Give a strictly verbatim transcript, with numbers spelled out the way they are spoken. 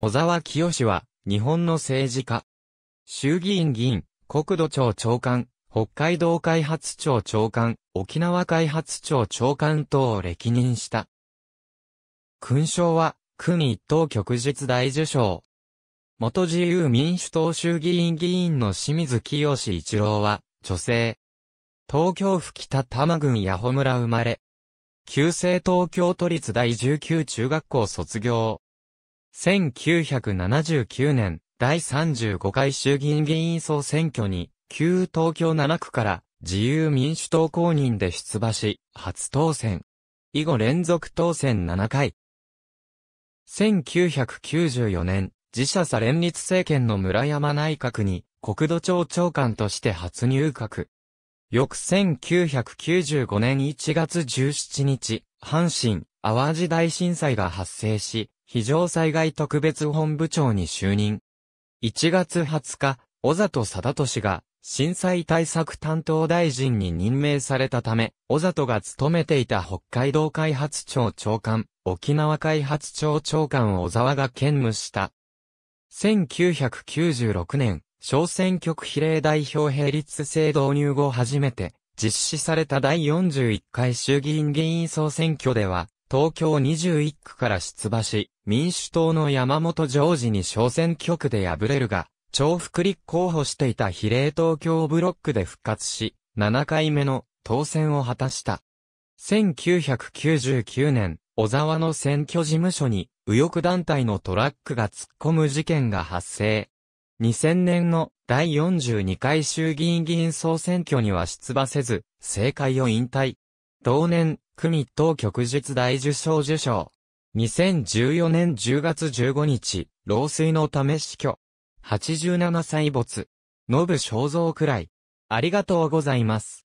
小沢清は、日本の政治家。衆議院議員、国土庁長官、北海道開発庁長官、沖縄開発庁長官等を歴任した。勲章は、勲一等旭日大綬章。元自由民主党衆議院議員の清水潔一郎は、女性。東京府北多摩郡谷保村生まれ。旧制東京都立第じゅうきゅう中学校卒業。せんきゅうひゃくななじゅうきゅうねん、だいさんじゅうごかい衆議院議員総選挙に、旧東京ななくから自由民主党公認で出馬し、初当選。以後連続当選ななかい。せんきゅうひゃくきゅうじゅうよねん、自社左連立政権の村山内閣に、国土庁長官として初入閣。翌せんきゅうひゃくきゅうじゅうごねんいちがつじゅうしちにち、阪神・淡路大震災が発生し、非常災害特別本部長に就任。いちがつはつか、小里貞俊が震災対策担当大臣に任命されたため、小里が務めていた北海道開発庁長官、沖縄開発庁長官を小沢が兼務した。せんきゅうひゃくきゅうじゅうろくねん、小選挙区比例代表並立制導入後初めて、実施されただいよんじゅういっかい衆議院議員総選挙では、東京にじゅういっくから出馬し、民主党の山本譲二に小選挙区で敗れるが、重複立候補していた比例東京ブロックで復活し、ななかいめの当選を果たした。せんきゅうひゃくきゅうじゅうきゅうねん、小沢の選挙事務所に右翼団体のトラックが突っ込む事件が発生。にせんねんのだいよんじゅうにかい衆議院議員総選挙には出馬せず、政界を引退。同年、勲一等旭日大綬章受章。にせんじゅうよねんじゅうがつじゅうごにち、老衰のため死去。はちじゅうななさい没。信肖像くらい。ありがとうございます。